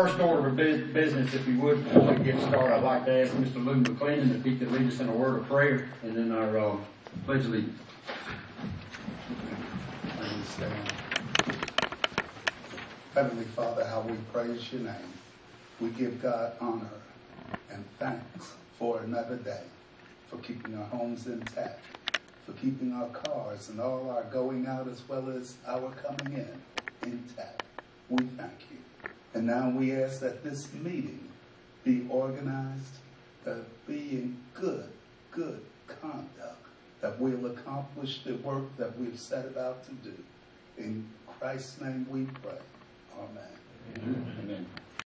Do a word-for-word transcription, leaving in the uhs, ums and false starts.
First order of business, if you would, before we get started, I'd like to ask Mister Lou McClendon if he could lead us in a word of prayer, and then our uh, pledge allegiance. Heavenly Father, how we praise your name. We give God honor and thanks for another day, for keeping our homes intact, for keeping our cars and all our going out as well as our coming in intact. We thank you. And now we ask that this meeting be organized, that be in good, good conduct, that we'll accomplish the work that we've set about to do. In Christ's name we pray. Amen. Amen. Amen.